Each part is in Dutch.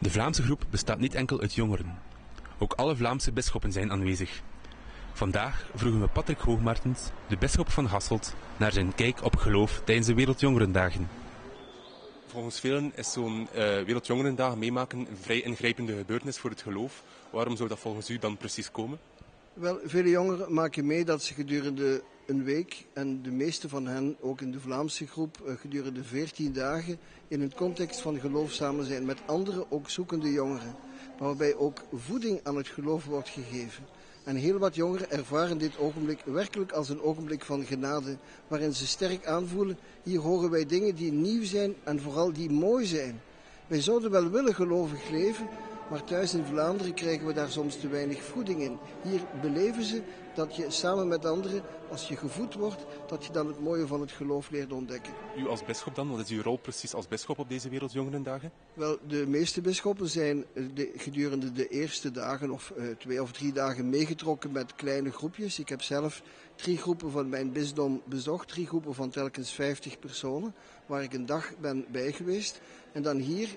De Vlaamse groep bestaat niet enkel uit jongeren. Ook alle Vlaamse bisschoppen zijn aanwezig. Vandaag vroegen we Patrick Hoogmartens, de bisschop van Hasselt, naar zijn kijk op geloof tijdens de Wereldjongerendagen. Volgens velen is zo'n Wereldjongerendag meemaken een vrij ingrijpende gebeurtenis voor het geloof. Waarom zou dat volgens u dan precies komen? Wel, vele jongeren maken mee dat ze gedurende een week, en de meeste van hen ook in de Vlaamse groep, gedurende 14 dagen in het context van geloof samen zijn met andere, ook zoekende jongeren. Waarbij ook voeding aan het geloof wordt gegeven. En heel wat jongeren ervaren dit ogenblik werkelijk als een ogenblik van genade, waarin ze sterk aanvoelen, hier horen wij dingen die nieuw zijn en vooral die mooi zijn. Wij zouden wel willen gelovig leven, maar thuis in Vlaanderen krijgen we daar soms te weinig voeding in. Hier beleven ze dat je samen met anderen, als je gevoed wordt, dat je dan het mooie van het geloof leert ontdekken. U als bisschop dan, wat is uw rol precies als bisschop op deze Wereldjongerendagen? Wel, de meeste bisschoppen zijn gedurende de eerste dagen of 2 of 3 dagen meegetrokken met kleine groepjes. Ik heb zelf 3 groepen van mijn bisdom bezocht, 3 groepen van telkens 50 personen, waar ik een dag ben bij geweest. En dan hier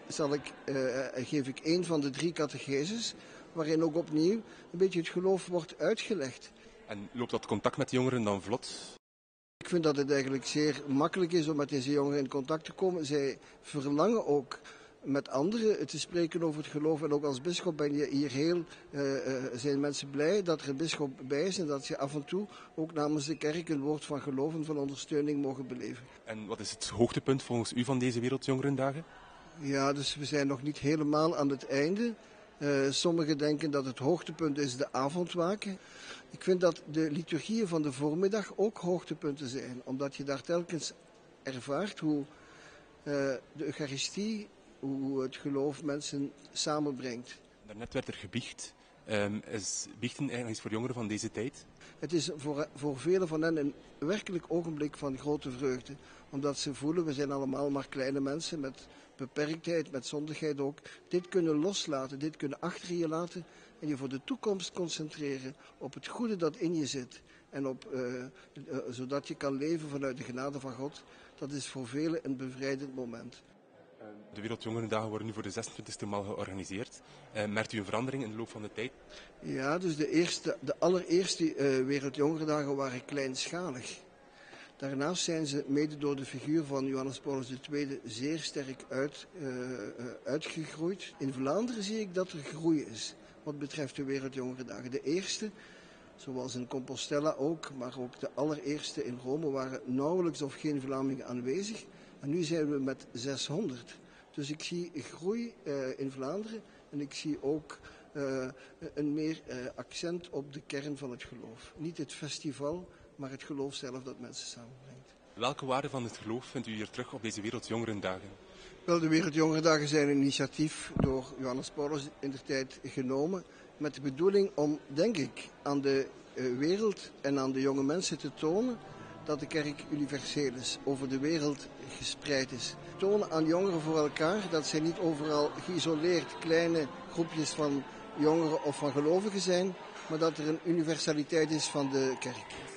geef ik 1 van de 3 catecheses, waarin ook opnieuw een beetje het geloof wordt uitgelegd. En loopt dat contact met jongeren dan vlot? Ik vind dat het eigenlijk zeer makkelijk is om met deze jongeren in contact te komen. Zij verlangen ook met anderen te spreken over het geloof. En ook als bisschop ben je hier zijn mensen blij dat er een bisschop bij is en dat ze af en toe ook namens de kerk een woord van geloof en van ondersteuning mogen beleven. En wat is het hoogtepunt volgens u van deze Wereldjongerendagen? Ja, dus we zijn nog niet helemaal aan het einde. Sommigen denken dat het hoogtepunt is de avondwaken. Ik vind dat de liturgieën van de voormiddag ook hoogtepunten zijn. Omdat je daar telkens ervaart hoe de Eucharistie, hoe het geloof mensen samenbrengt. Daarnet werd er gebiecht. Is biechten eigenlijk voor jongeren van deze tijd? Het is voor velen van hen een werkelijk ogenblik van grote vreugde. Omdat ze voelen, we zijn allemaal maar kleine mensen met beperktheid, met zondigheid ook. Dit kunnen loslaten, dit kunnen achter je laten en je voor de toekomst concentreren op het goede dat in je zit. En zodat je kan leven vanuit de genade van God. Dat is voor velen een bevrijdend moment. De Wereldjongerendagen worden nu voor de 26e maal georganiseerd. Merkt u een verandering in de loop van de tijd? Ja, dus de allereerste Wereldjongerendagen waren kleinschalig. Daarnaast zijn ze mede door de figuur van Johannes Paulus II zeer sterk uitgegroeid. In Vlaanderen zie ik dat er groei is wat betreft de Wereldjongerendagen. De eerste, zoals in Compostella ook, maar ook de allereerste in Rome, waren nauwelijks of geen Vlamingen aanwezig. En nu zijn we met 600. Dus ik zie groei in Vlaanderen en ik zie ook een meer accent op de kern van het geloof. Niet het festival, maar het geloof zelf dat mensen samenbrengt. Welke waarde van het geloof vindt u hier terug op deze Wereldjongerendagen? Wel, de Wereldjongerendagen zijn een initiatief door Johannes Paulus in de tijd genomen. Met de bedoeling om, denk ik, aan de wereld en aan de jonge mensen te tonen dat de kerk universeel is, over de wereld gespreid is. Tonen aan jongeren voor elkaar dat zij niet overal geïsoleerd kleine groepjes van jongeren of van gelovigen zijn, maar dat er een universaliteit is van de kerk.